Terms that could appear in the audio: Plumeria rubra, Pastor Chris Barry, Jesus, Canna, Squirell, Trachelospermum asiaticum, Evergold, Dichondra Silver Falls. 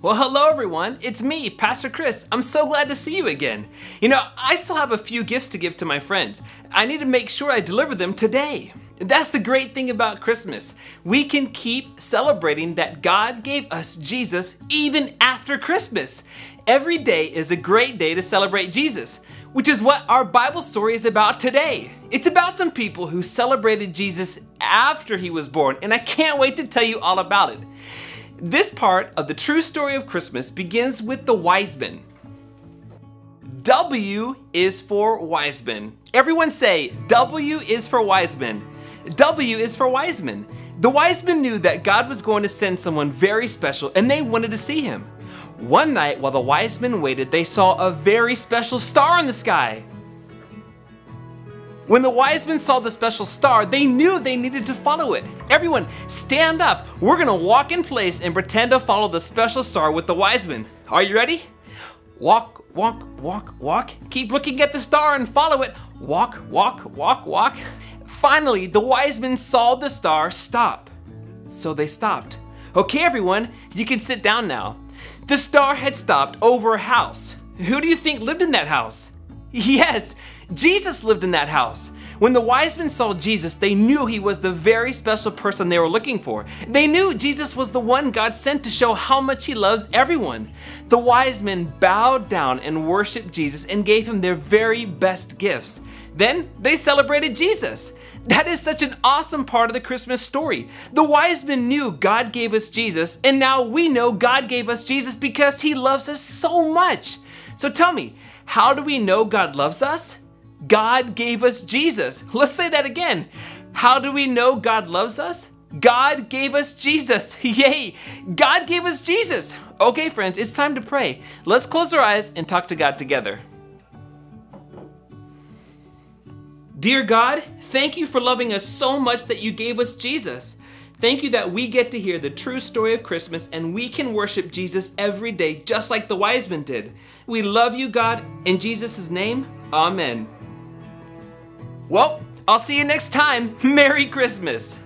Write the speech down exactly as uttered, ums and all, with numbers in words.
Well, hello everyone, it's me, Pastor Chris. I'm so glad to see you again. You know, I still have a few gifts to give to my friends. I need to make sure I deliver them today. That's the great thing about Christmas. We can keep celebrating that God gave us Jesus even after Christmas. Every day is a great day to celebrate Jesus, which is what our Bible story is about today. It's about some people who celebrated Jesus after he was born, and I can't wait to tell you all about it. This part of the true story of Christmas begins with the wise men. W is for wise men. Everyone say, W is for wise men. W is for wise men. The wise men knew that God was going to send someone very special, and they wanted to see him. One night while the wise men waited, they saw a very special star in the sky. When the wise men saw the special star, they knew they needed to follow it. Everyone, stand up. We're gonna walk in place and pretend to follow the special star with the wise men. Are you ready? Walk, walk, walk, walk. Keep looking at the star and follow it. Walk, walk, walk, walk. Finally, the wise men saw the star stop. So they stopped. Okay, everyone, you can sit down now. The star had stopped over a house. Who do you think lived in that house? Yes, Jesus lived in that house. When the wise men saw Jesus, they knew he was the very special person they were looking for. They knew Jesus was the one God sent to show how much he loves everyone. The wise men bowed down and worshiped Jesus and gave him their very best gifts. Then they celebrated Jesus. That is such an awesome part of the Christmas story. The wise men knew God gave us Jesus, and now we know God gave us Jesus because he loves us so much. So tell me, how do we know God loves us? God gave us Jesus. Let's say that again. How do we know God loves us? God gave us Jesus. Yay! God gave us Jesus. Okay, friends, it's time to pray. Let's close our eyes and talk to God together. Dear God, thank you for loving us so much that you gave us Jesus. Thank you that we get to hear the true story of Christmas and we can worship Jesus every day just like the wise men did. We love you, God. In Jesus' name, amen. Well, I'll see you next time. Merry Christmas.